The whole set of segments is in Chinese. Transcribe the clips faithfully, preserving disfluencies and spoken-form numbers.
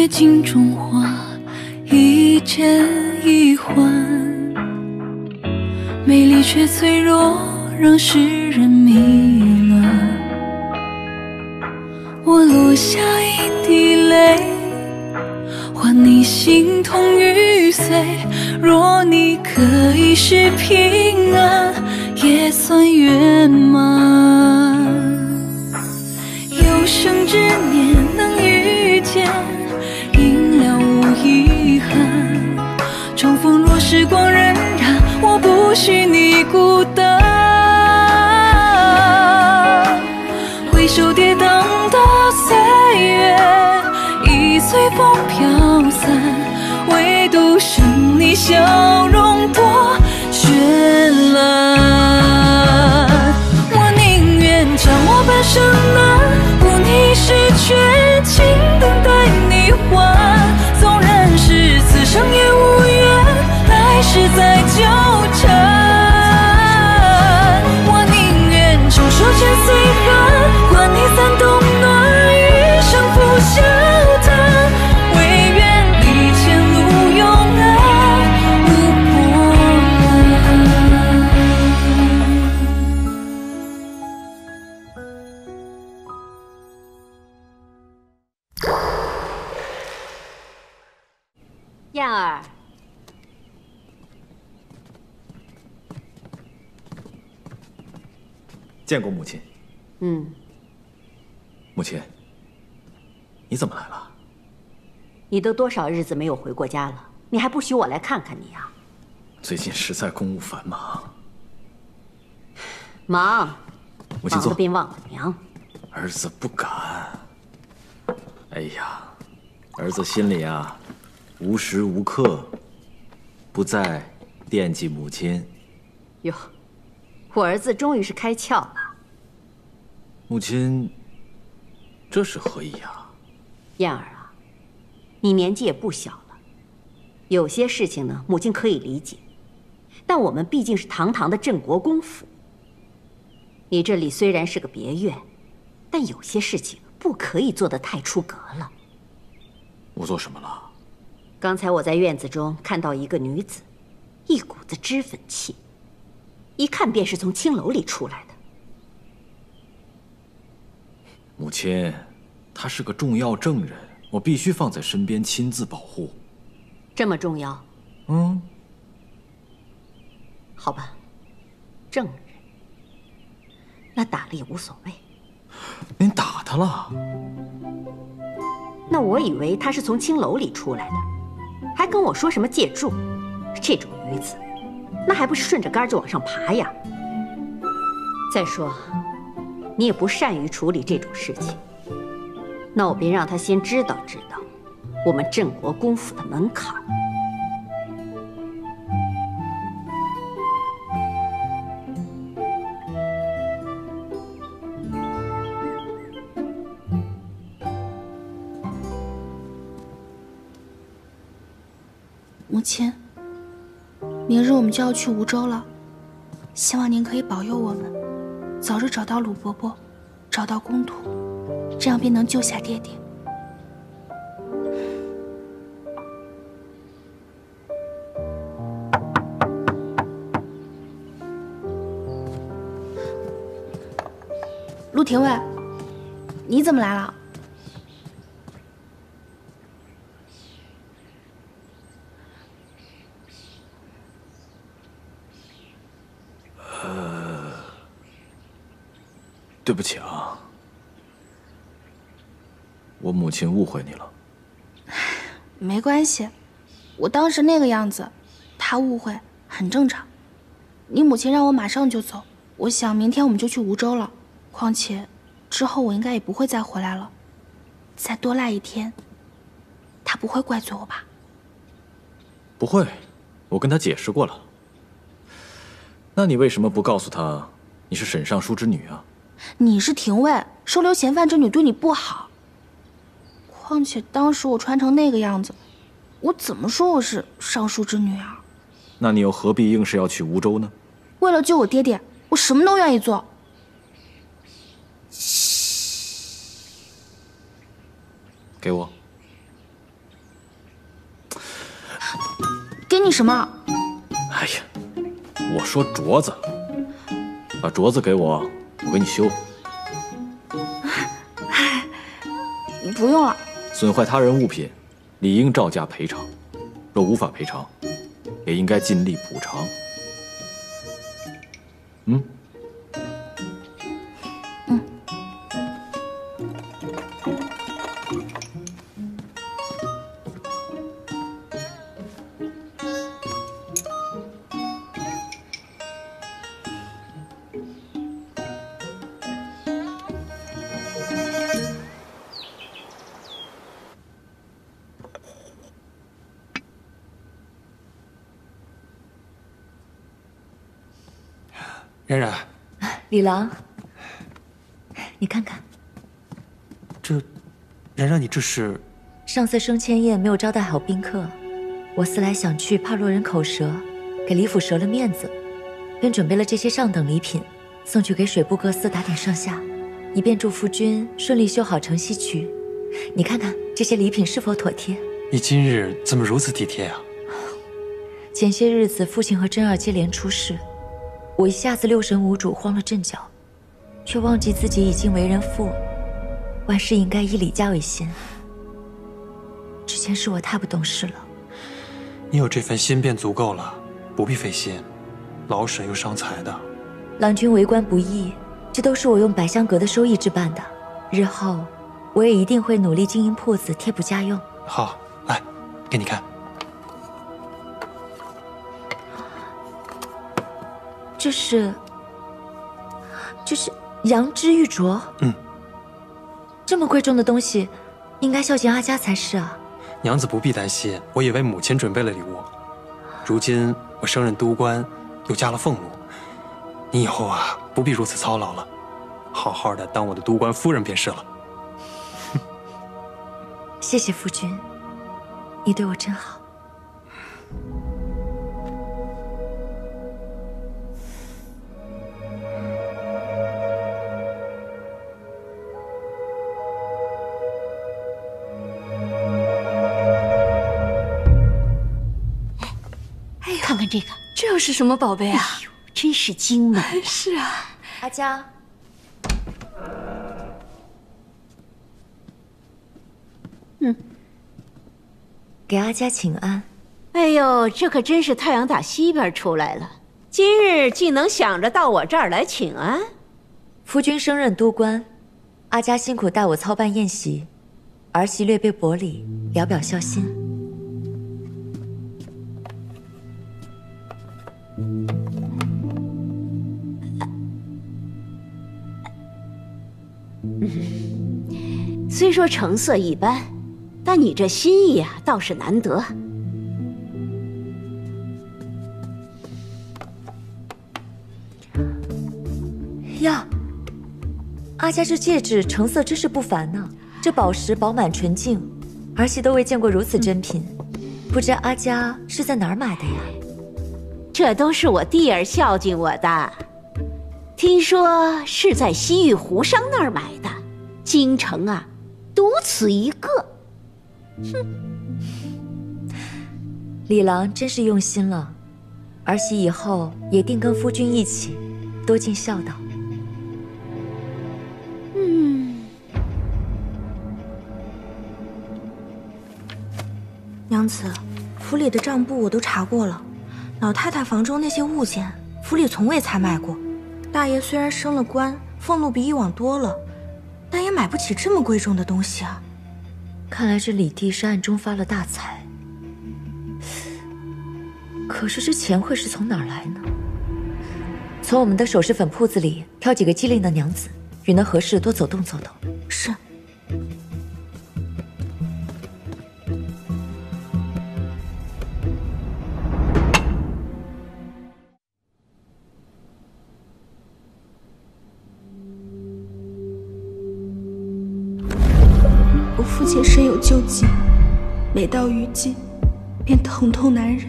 月镜中花，一剑一环，美丽却脆弱，让世人迷乱。我落下一滴泪，换你形同玉碎。若你可以是平安，也算圆满。有生之年能遇见，应了无遗憾。重逢若时光荏苒，我不许你孤单。回首跌宕的岁月，已随风飘散，唯独剩你笑容多绚烂。我宁愿掌握半生难，顾你是绝情，等待你还。纵然是此生也无缘，来世再纠缠。我宁愿承受这岁寒，管你三冬暖，余生付下。 燕儿，见过母亲。嗯。母亲，你怎么来了？你都多少日子没有回过家了，你还不许我来看看你啊？最近实在公务繁忙。忙。母亲坐。忙得并忘了娘。儿子不敢。哎呀，儿子心里啊。 无时无刻不在惦记母亲。哟，我儿子终于是开窍了。母亲，这是何意啊？燕儿啊，你年纪也不小了，有些事情呢，母亲可以理解，但我们毕竟是堂堂的镇国公府。你这里虽然是个别院，但有些事情不可以做得太出格了。我做什么了？ 刚才我在院子中看到一个女子，一股子脂粉气，一看便是从青楼里出来的。母亲，她是个重要证人，我必须放在身边亲自保护。这么重要？嗯。好吧，证人，那打了也无所谓。您打她了？那我以为她是从青楼里出来的。 还跟我说什么借住，这种女子，那还不是顺着杆就往上爬呀？再说，你也不善于处理这种事情，那我便让她先知道知道我们镇国公府的门槛。母亲，明日我们就要去梧州了，希望您可以保佑我们，早日找到鲁伯伯，找到公土，这样便能救下爹爹。陆廷尉，你怎么来了？ 对不起啊，我母亲误会你了。没关系，我当时那个样子，她误会很正常。你母亲让我马上就走，我想明天我们就去梧州了。况且之后我应该也不会再回来了，再多赖一天，她不会怪罪我吧？不会，我跟她解释过了。那你为什么不告诉她你是沈尚书之女啊？ 你是廷尉，收留嫌犯之女对你不好。况且当时我穿成那个样子，我怎么说我是尚书之女啊？那你又何必硬是要去梧州呢？为了救我爹爹，我什么都愿意做。给我。给你什么？哎呀，我说镯子，把镯子给我，我给你修。哎，不用了。损坏他人物品，理应照价赔偿。若无法赔偿，也应该尽力补偿。嗯。 冉冉，李郎，你看看，这，冉冉，你这是？上次升迁宴没有招待好宾客，我思来想去，怕落人口舌，给李府折了面子，便准备了这些上等礼品，送去给水部各司打点上下，以便祝夫君顺利修好城西渠。你看看这些礼品是否妥帖？你今日怎么如此体贴啊？前些日子父亲和珍儿接连出事。 我一下子六神无主，慌了阵脚，却忘记自己已经为人父，万事应该以李家为先。之前是我太不懂事了。你有这份心便足够了，不必费心，劳神又伤财的。郎君为官不易，这都是我用百香阁的收益置办的。日后我也一定会努力经营铺子，贴补家用。好，来，给你看。 这是，这是羊脂玉镯。嗯，这么贵重的东西，应该孝敬阿家才是啊。娘子不必担心，我也为母亲准备了礼物。如今我升任都官，又加了俸禄，你以后啊不必如此操劳了，好好的当我的都官夫人便是了。谢谢夫君，你对我真好。 这个这又是什么宝贝啊？哎呦，真是精美啊！是啊，阿佳，嗯，给阿佳请安。哎呦，这可真是太阳打西边出来了。今日竟能想着到我这儿来请安，夫君升任都官，阿佳辛苦带我操办宴席，儿媳略备薄礼，聊表孝心。 虽说成色一般，但你这心意啊，倒是难得。呀，阿家这戒指成色真是不凡呢，这宝石饱满纯净，儿媳都未见过如此珍品。不知阿家是在哪儿买的呀？这都是我弟儿孝敬我的，听说是在西域胡商那儿买的。 京城啊，独此一个。哼，李郎真是用心了，儿媳以后也定跟夫君一起，多尽孝道。嗯，娘子，府里的账簿我都查过了，老太太房中那些物件，府里从未采买过。大爷虽然升了官，俸禄比以往多了。 但也买不起这么贵重的东西啊！看来这李弟是暗中发了大财。可是这钱会是从哪儿来呢？从我们的首饰粉铺子里挑几个机灵的娘子，与那合适多走动走动。是。身有旧疾，每到雨季，便疼痛难忍。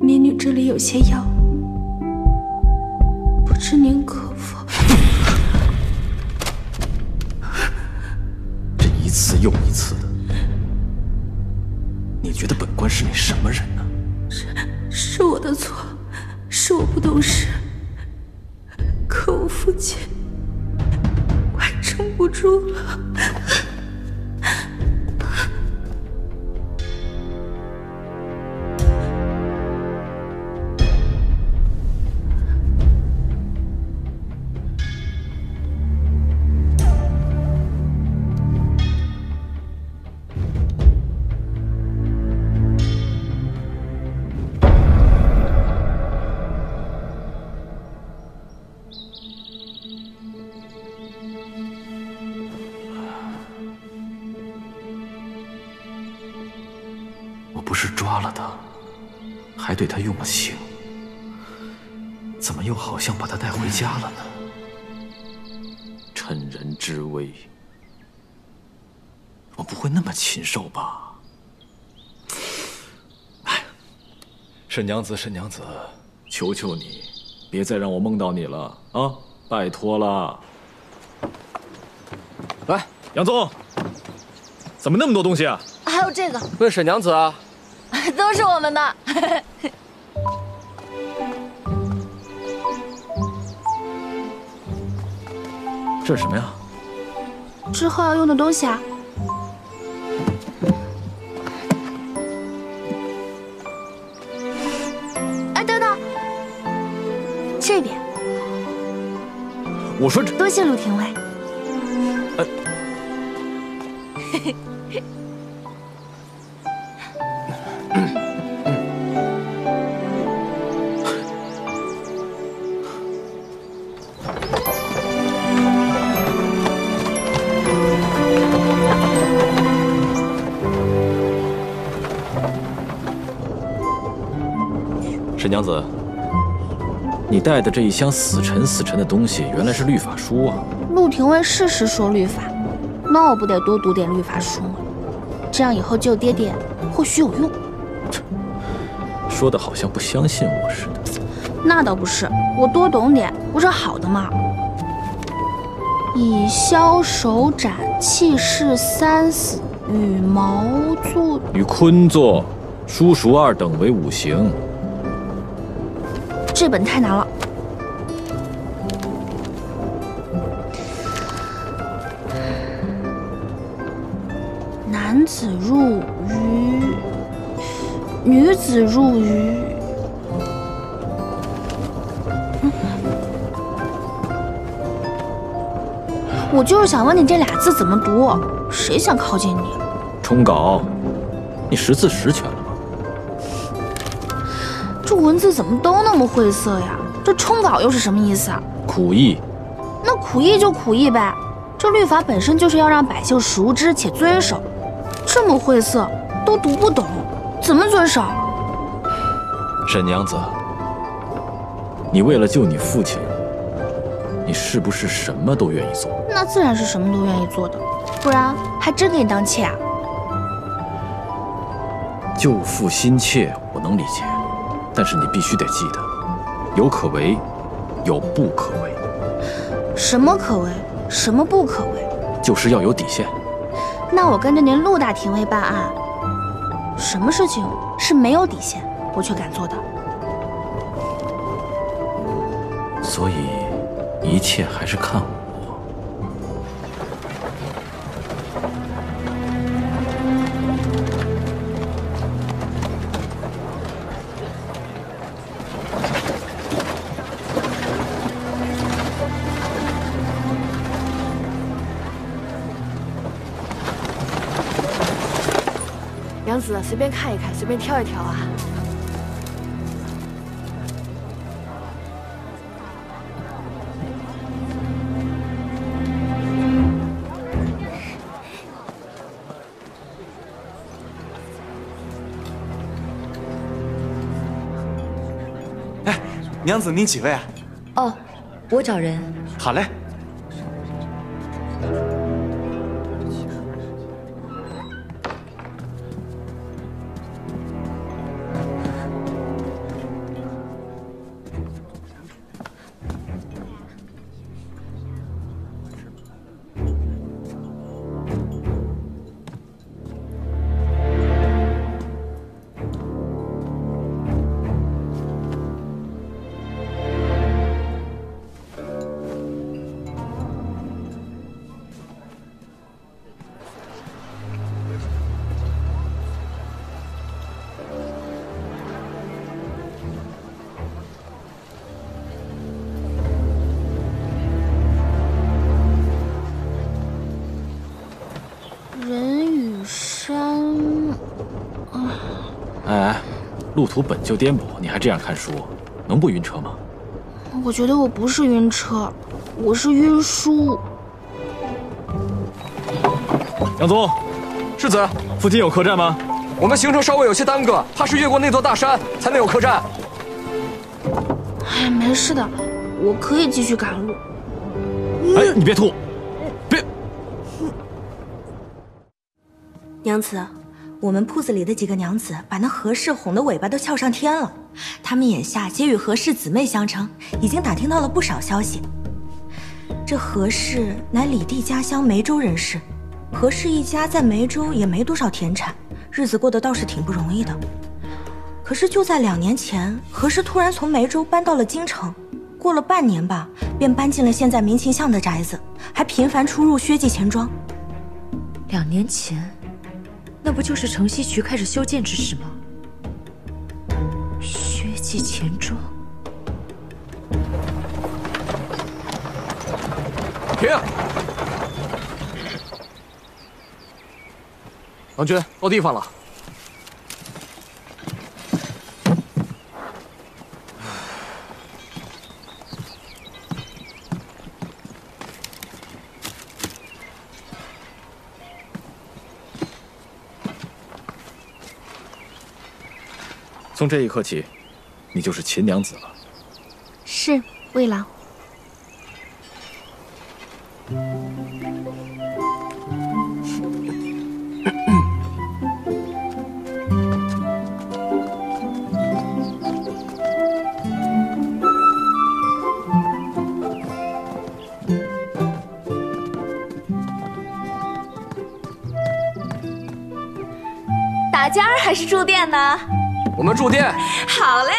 民女这里有些药，不知您可否？这一次又一次的，你觉得本官是你什么人呢、啊？是是我的错，是我不懂事。可我父亲快撑不住了。对他用了刑，怎么又好像把他带回家了呢？趁人之危，我不会那么禽兽吧？哎，沈娘子，沈娘子，求求你，别再让我梦到你了啊！拜托了。来，杨宗，怎么那么多东西啊？还有这个，问沈娘子啊。 都是我们的。这是什么呀？之后要用的东西啊。哎，等等，这边。我说这。多谢陆廷尉。 沈娘子，你带的这一箱死沉死沉的东西，原来是律法书啊！陆廷尉适时说律法，那我不得多读点律法书吗？这样以后救爹爹或许有用。说的好像不相信我似的。那倒不是，我多懂点不是好的吗？以箫手斩气势三死，与毛作与鲲作，书熟二等为五行。 这本太难了，男子入鱼，女子入鱼。我就是想问你这俩字怎么读，谁想靠近你？冲稿，你识字识全了。 这文字怎么都那么晦涩呀？这冲稿又是什么意思啊？苦役，那苦役就苦役呗。这律法本身就是要让百姓熟知且遵守，这么晦涩都读不懂，怎么遵守？沈娘子，你为了救你父亲，你是不是什么都愿意做？那自然是什么都愿意做的，不然还真给你当妾啊？救父心切，我能理解。 但是你必须得记得，有可为，有不可为。什么可为，什么不可为？就是要有底线。那我跟着您陆大廷尉办案，什么事情是没有底线，我却敢做的？所以，一切还是看我。 随便看一看，随便挑一挑啊！哎，娘子，您几位啊？哦，我找人。好嘞。哎，路途本就颠簸，你还这样看书，能不晕车吗？我觉得我不是晕车，我是晕书。杨宗，世子，附近有客栈吗？我们行程稍微有些耽搁，怕是越过那座大山才能有客栈。哎，没事的，我可以继续赶路。哎，你别吐，别。娘子。 我们铺子里的几个娘子把那何氏哄得尾巴都翘上天了，她们眼下皆与何氏姊妹相称，已经打听到了不少消息。这何氏乃李帝家乡梅州人士，何氏一家在梅州也没多少田产，日子过得倒是挺不容易的。可是就在两年前，何氏突然从梅州搬到了京城，过了半年吧，便搬进了现在民勤巷的宅子，还频繁出入薛记钱庄。两年前。 那不就是城西局开始修建之时吗？薛记钱庄。停！郎君，到地方了。从这一刻起，你就是秦娘子了。是，魏郎。打尖儿还是住店呢？ 我们住店，好嘞。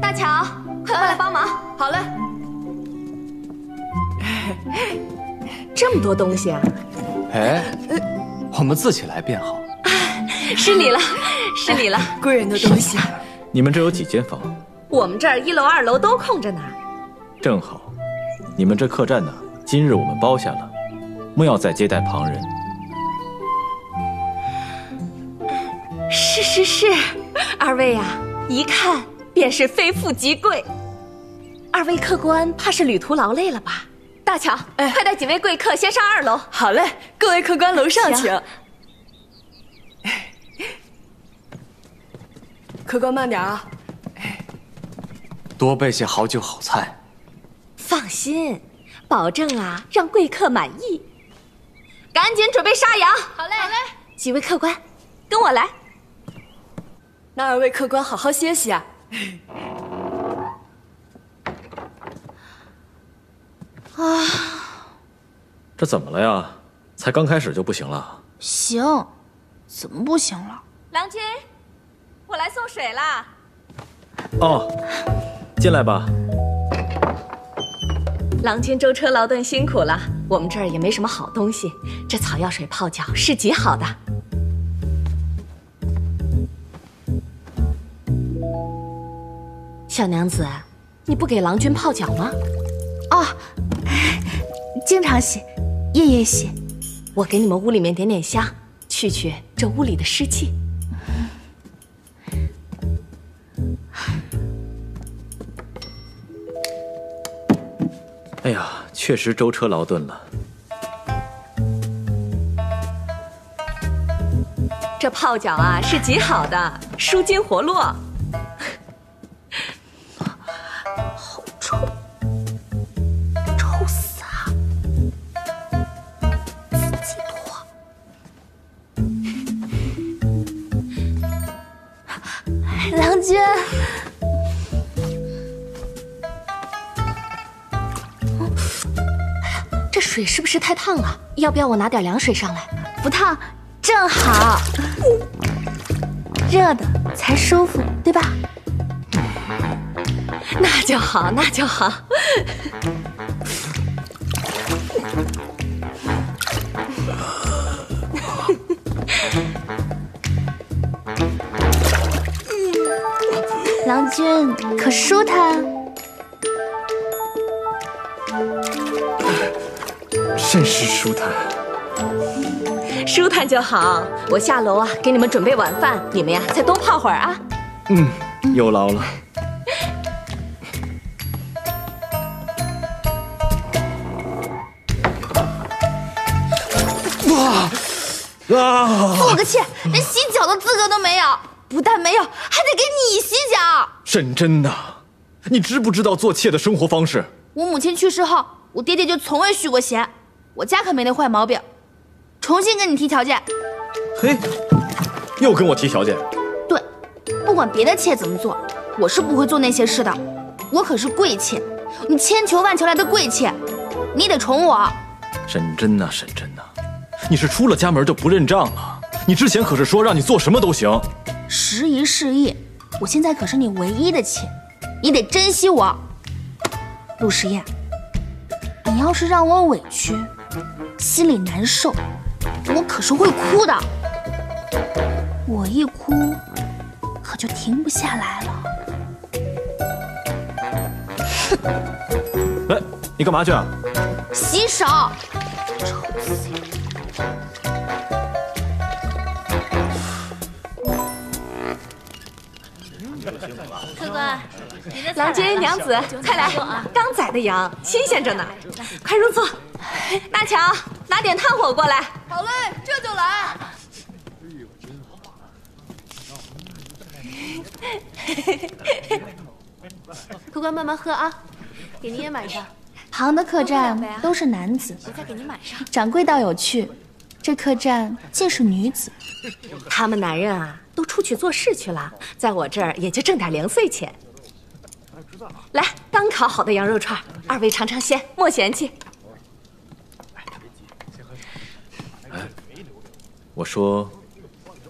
大乔，快过来帮忙。好嘞。这么多东西啊！哎，我们自己来便好。失礼了，失礼了。贵人的东西。你们这有几间房？我们这儿一楼、二楼都空着呢。正好，你们这客栈呢？今日我们包下了。 莫要再接待旁人。是是是，二位呀、啊，一看便是非富即贵。二位客官怕是旅途劳累了吧？大乔，哎、快带几位贵客先上二楼。好嘞，各位客官楼上请。客官慢点啊！多备些好酒好菜。放心，保证啊，让贵客满意。 赶紧准备杀羊！好嘞，好嘞！几位客官，跟我来。那二位客官好好歇息啊。啊！这怎么了呀？才刚开始就不行了？行，怎么不行了？郎君，我来送水啦。哦，进来吧。郎君舟车劳顿辛苦了。 我们这儿也没什么好东西，这草药水泡脚是极好的。小娘子，你不给郎君泡脚吗？哦，经常洗，夜夜洗。我给你们屋里面点点香，去去这屋里的湿气。哎呀。 确实舟车劳顿了。这泡脚啊是极好的，舒筋活络。好臭，臭死了！自己脱。郎君。 水是不是太烫了？要不要我拿点凉水上来？不烫，正好，热的才舒服，对吧？那就好，那就好。郎君可舒坦？ Oh. 甚是舒坦。舒坦就好。我下楼啊，给你们准备晚饭，你们呀再多泡会儿啊。嗯，有劳了。 啊！服我个气，连洗脚的资格都没有，不但没有，还得给你洗脚。沈真呐，你知不知道做妾的生活方式？我母亲去世后，我爹爹就从未续过弦，我家可没那坏毛病。重新跟你提条件。嘿，又跟我提条件？对，不管别的妾怎么做，我是不会做那些事的。我可是贵妾，你千求万求来的贵妾，你得宠我。沈真呐，沈真呐。 你是出了家门就不认账了？你之前可是说让你做什么都行。时移世易，我现在可是你唯一的妾，你得珍惜我。陆时燕，你要是让我委屈，心里难受，我可是会哭的。我一哭，可就停不下来了。哎，你干嘛去啊？洗手。臭死！ 客官，郎君娘子，快来！刚宰的羊，新鲜着呢，快入座。大乔，拿点炭火过来。好嘞，这就来。客官慢慢喝啊，给您也满上。杭的客栈都是男子，再给您满上。掌柜倒有趣，这客栈尽是女子。他们男人啊。 都出去做事去了，在我这儿也就挣点零碎钱。来，刚烤好的羊肉串，二位尝尝鲜，莫嫌弃。哎，我说，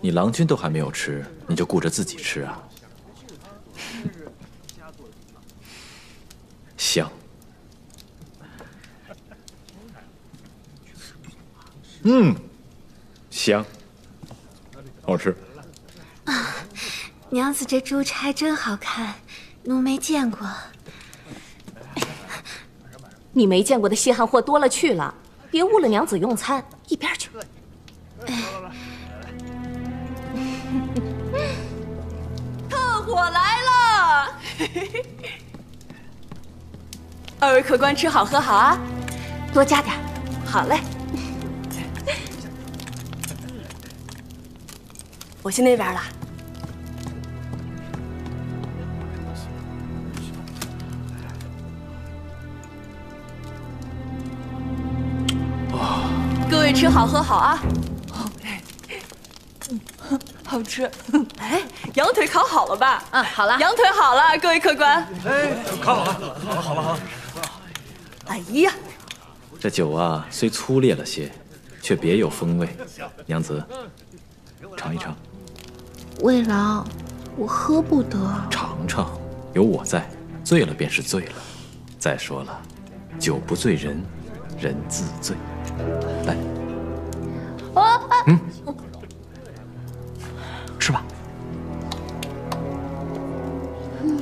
你郎君都还没有吃，你就顾着自己吃啊？香。嗯，香，好吃。 啊，娘子这珠钗真好看，奴没见过。你没见过的稀罕货多了去了，别误了娘子用餐，一边去。炭火来了，二位客官吃好喝好啊，多加点。好嘞。 我去那边了。各位吃好喝好啊！好吃。哎，羊腿烤好了吧？嗯，好了。羊腿好了，各位客官。哎，烤好了，好了，好了，好了。哎呀，这酒啊，虽粗劣了些，却别有风味。娘子，尝一尝。 魏郎，我喝不得。尝尝，有我在，醉了便是醉了。再说了，酒不醉人，人自醉。来，啊啊，嗯，吃吧。嗯，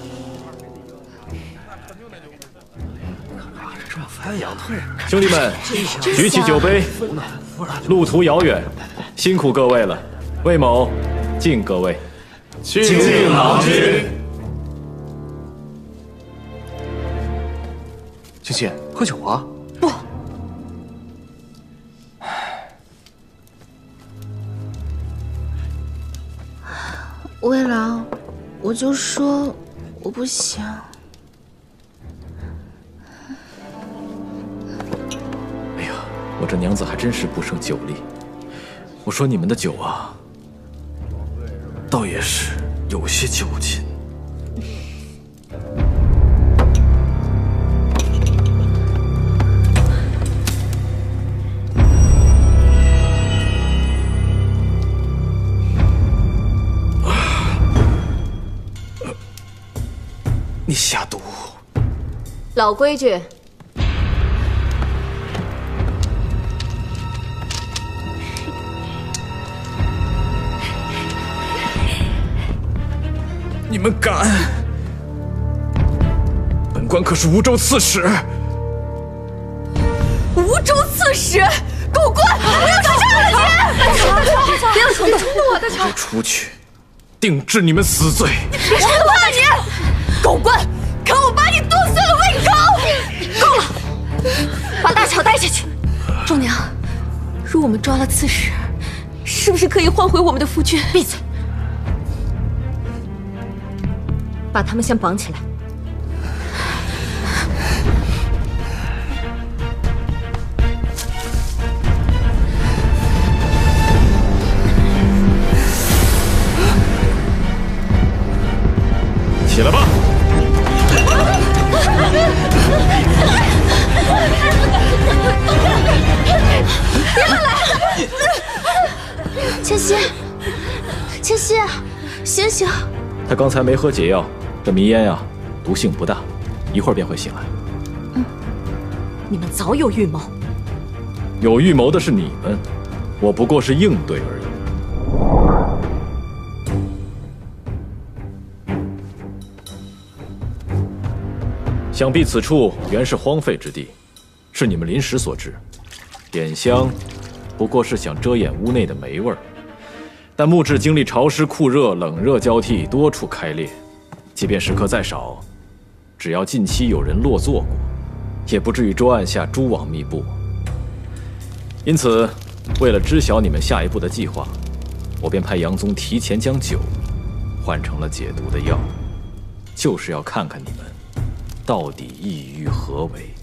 兄弟们，举起酒杯。路途遥远，辛苦各位了，魏某。 敬各位，敬郎君。青青，喝酒啊！不。魏郎，我就说我不行。哎呀，我这娘子还真是不胜酒力。我说你们的酒啊。 倒也是有些酒劲。你下毒。老规矩，你们敢！本官可是梧州刺史。无无州刺史，给我滚！不要出这！不要冲动！冲动我的城！出去，定治你们死罪！别冲动啊你！给我滚！看我把你剁碎了喂狗！够了，把大乔带下去。仲娘，若我们抓了刺史，是不是可以换回我们的夫君？闭嘴！把他们先绑起来。 起来吧！别乱来！千玺，千玺，醒醒！他刚才没喝解药，这迷烟呀，毒性不大，一会儿便会醒来。嗯，你们早有预谋。有预谋的是你们，我不过是应对而已。 想必此处原是荒废之地，是你们临时所致。点香，不过是想遮掩屋内的霉味儿。但木质经历潮湿、酷热、冷热交替，多处开裂。即便食客再少，只要近期有人落座过，也不至于桌案下蛛网密布。因此，为了知晓你们下一步的计划，我便派杨宗提前将酒换成了解毒的药，就是要看看你们。 到底意欲何为？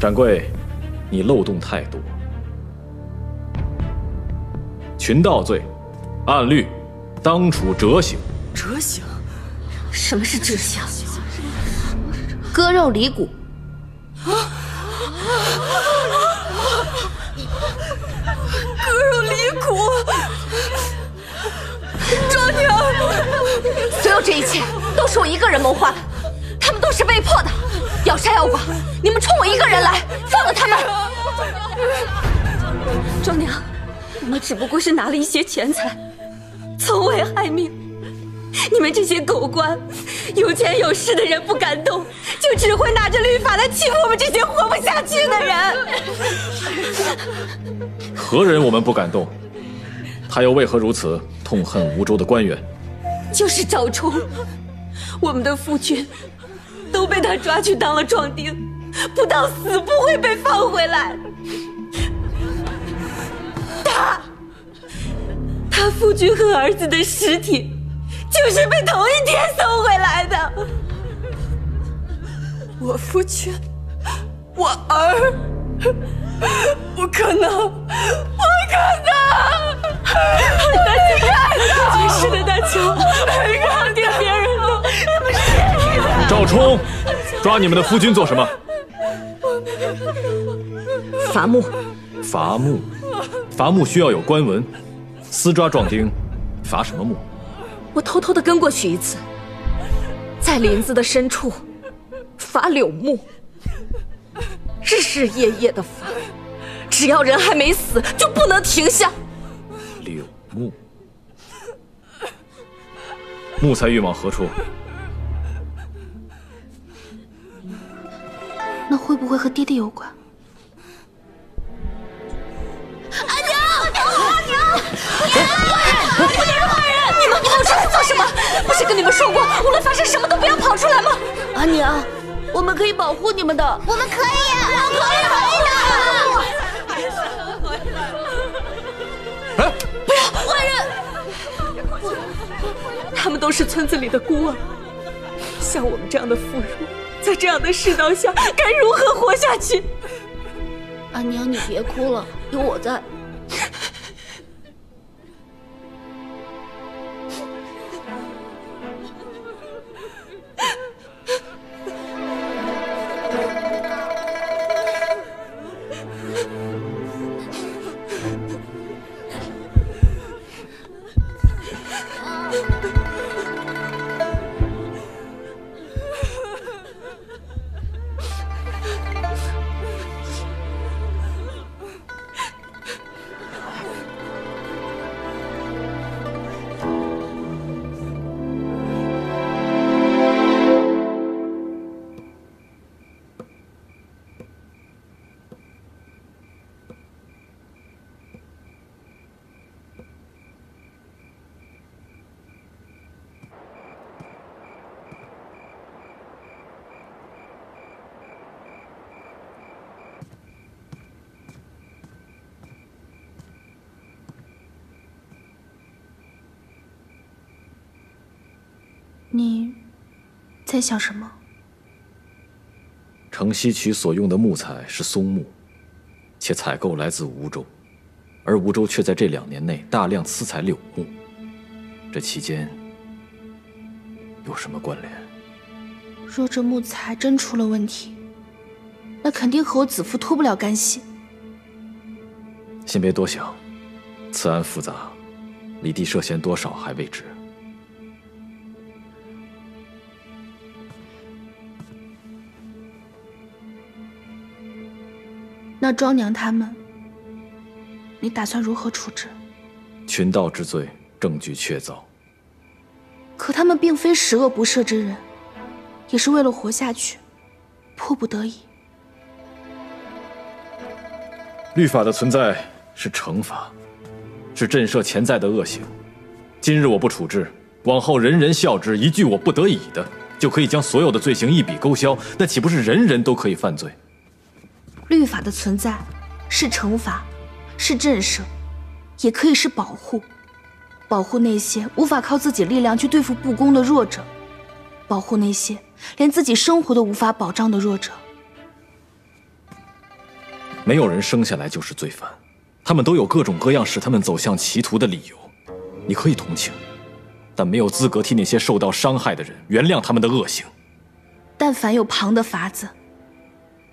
掌柜，你漏洞太多。群盗罪，按律当处折刑。折刑？什么是折刑？割肉离骨。啊！ 张娘，所有这一切都是我一个人谋划的，他们都是被迫的，要杀要剐，你们冲我一个人来，放了他们！张娘，我们只不过是拿了一些钱财，从未害命。你们这些狗官，有钱有势的人不敢动，就只会拿着律法来欺负我们这些活不下去的人。何人我们不敢动？ 他又为何如此痛恨吴州的官员？就是赵冲，我们的父君都被他抓去当了壮丁，不到死不会被放回来。他，他父君和儿子的尸体就是被同一天送回来的。我父君，我儿。 不可能，不可能！大乔，真是的，大乔，放掉别人了，你们谁呀？赵冲，抓你们的夫君做什么？伐木。伐木，伐木需要有官文，私抓壮丁，伐什么木？我偷偷的跟过去一次，在林子的深处，伐柳木。 日日夜夜的伐，只要人还没死，就不能停下。柳木，木材运往何处？那会不会和爹爹有关？阿娘，阿娘，你们坏人，你们是坏人！你们跑出来做什么？不是跟你们说过，无论发生什么都不要跑出来吗？阿娘。 我们可以保护你们的，我们可以，我们可以保护你们。哎，不要，坏人！他们都是村子里的孤儿，像我们这样的妇孺，在这样的世道下，该如何活下去？阿娘，你别哭了，有我在。你在想什么？城西曲所用的木材是松木，且采购来自梧州，而梧州却在这两年内大量私采柳木，这其间有什么关联？若这木材真出了问题，那肯定和我子父脱不了干系。先别多想，此案复杂，李弟涉嫌多少还未知。 那庄娘他们，你打算如何处置？群盗之罪，证据确凿。可他们并非十恶不赦之人，也是为了活下去，迫不得已。律法的存在是惩罚，是震慑潜在的恶行。今日我不处置，往后人人效之。一句“我不得已”的，就可以将所有的罪行一笔勾销，那岂不是人人都可以犯罪？ 律法的存在是惩罚，是震慑，也可以是保护，保护那些无法靠自己力量去对付不公的弱者，保护那些连自己生活都无法保障的弱者。没有人生下来就是罪犯，他们都有各种各样使他们走向歧途的理由。你可以同情，但没有资格替那些受到伤害的人原谅他们的恶行。但凡有旁的法子，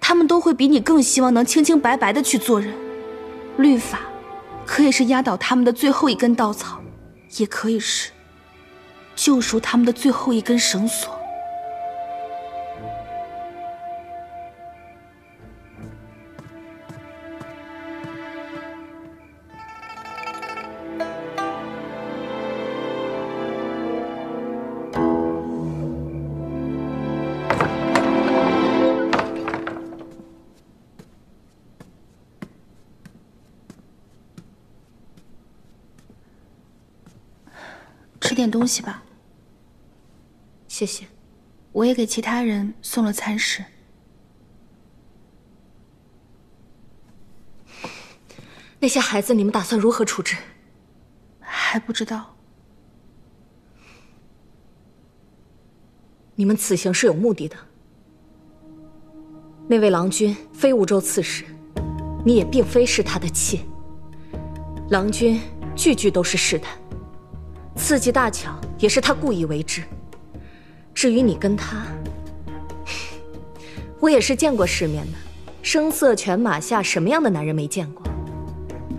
他们都会比你更希望能清清白白的去做人，律法可以是压倒他们的最后一根稻草，也可以是救赎他们的最后一根绳索。吃点东西吧，谢谢。我也给其他人送了餐食。那些孩子，你们打算如何处置？还不知道。你们此行是有目的的。那位郎君非梧州刺史，你也并非是他的妾。郎君句句都是试探。 刺激大巧也是他故意为之。至于你跟他，我也是见过世面的，声色犬马下什么样的男人没见过？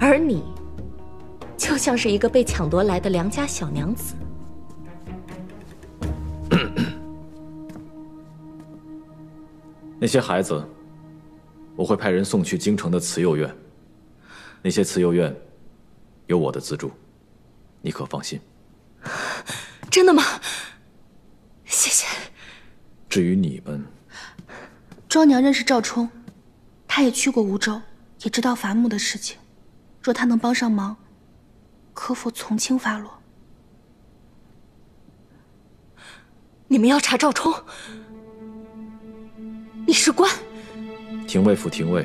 而你，就像是一个被抢夺来的良家小娘子。那些孩子，我会派人送去京城的慈幼院。那些慈幼院有我的资助，你可放心。 真的吗？谢谢。至于你们，庄娘认识赵冲，她也去过梧州，也知道伐木的事情。若她能帮上忙，可否从轻发落？你们要查赵冲？你是官？廷尉府廷尉，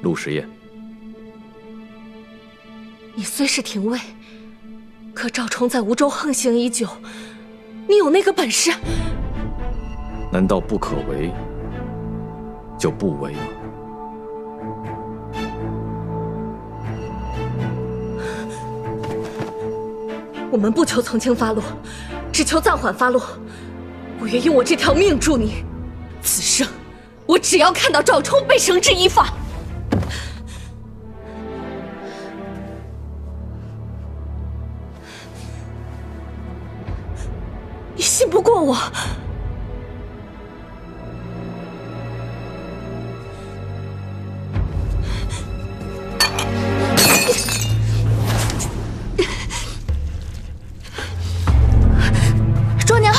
陆时宴。你虽是廷尉。 可赵冲在梧州横行已久，你有那个本事？难道不可为就不为吗？我们不求从轻发落，只求暂缓发落。我愿用我这条命助你，此生我只要看到赵冲被绳之以法。 你信不过我，庄娘，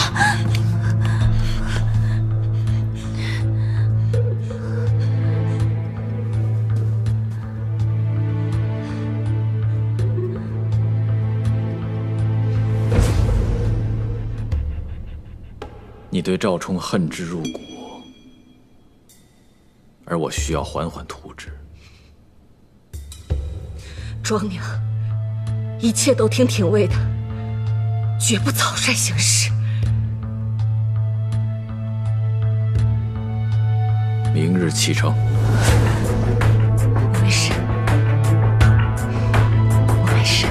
你对赵冲恨之入骨，而我需要缓缓图之。庄娘，一切都听廷尉的，绝不草率行事。明日启程。没事，我没事。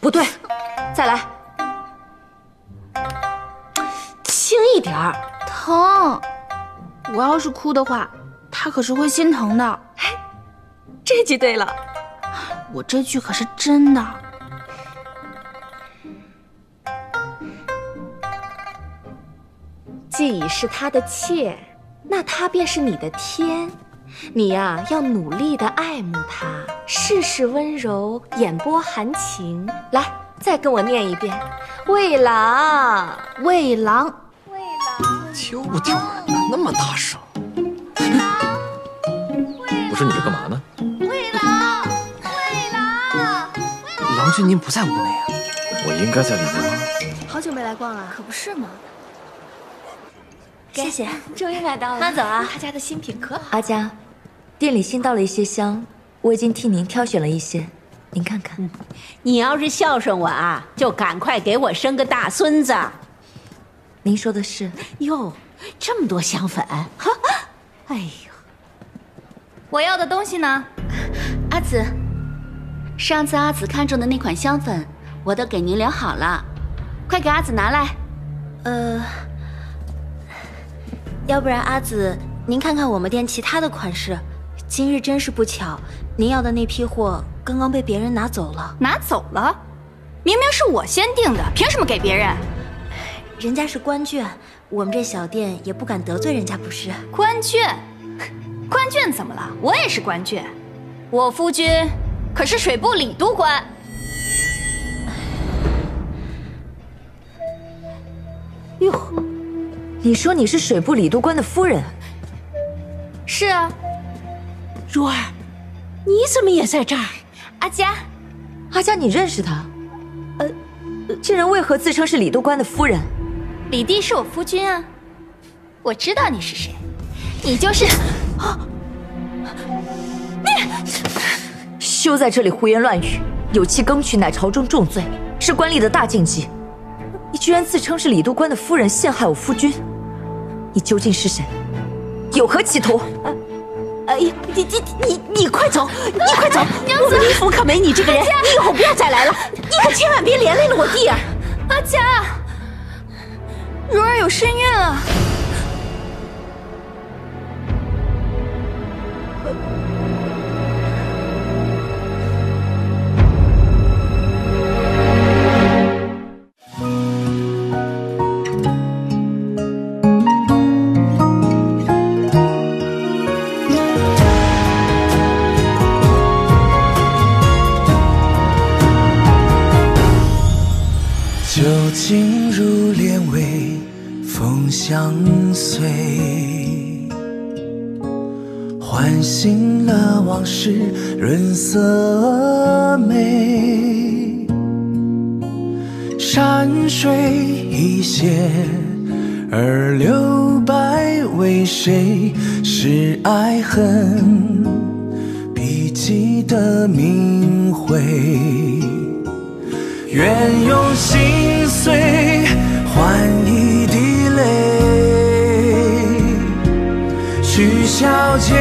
不对，再来，轻一点儿，疼。我要是哭的话，他可是会心疼的。哎，这句对了，我这句可是真的。既已是他的妾，那他便是你的天。你呀、啊，要努力的爱慕他，事事温柔，眼波含情。来，再跟我念一遍：魏郎，魏郎，魏郎，丢不丢人呢？那么大声！魏郎，不是你这干嘛呢？魏郎，魏郎，郎君您不在屋内啊？我应该在里面吗？好久没来。来逛了，可不是嘛。谢谢，终于买到了。慢走啊，他家的新品可好。阿佳，店里新到了一些香，我已经替您挑选了一些，您看看。嗯、你要是孝顺我啊，就赶快给我生个大孙子。您说的是。哟，这么多香粉，哈，哎呦，我要的东西呢？阿紫，上次阿紫看中的那款香粉，我都给您留好了。 快给阿紫拿来，呃，要不然阿紫，您看看我们店其他的款式。今日真是不巧，您要的那批货刚刚被别人拿走了。拿走了？明明是我先订的，凭什么给别人？人家是官眷，我们这小店也不敢得罪人家，不是？官眷？官眷怎么了？我也是官眷，我夫君可是水部李都官。 哟，你说你是水部李都官的夫人？是啊。如儿，你怎么也在这儿？阿佳，阿佳，你认识他？呃，这人为何自称是李都官的夫人？李帝是我夫君啊，我知道你是谁，你就是……啊，你休在这里胡言乱语，有妻耕娶乃朝中重罪，是官吏的大禁忌。 你居然自称是李都官的夫人，陷害我夫君，你究竟是谁？有何企图？哎呀、啊啊，你你你你快走！你快走！我们李府可没你这个人，你以后不要再来了，你可千万别连累了我弟儿。阿佳，如儿有身孕了。润色眉，山水一泻而流百为谁是爱恨笔迹的明慧？愿用心碎换一滴泪，去消减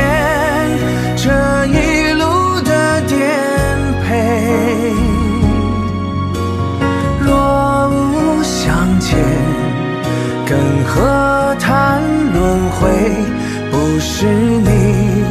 这一。 更何谈轮回？不是你。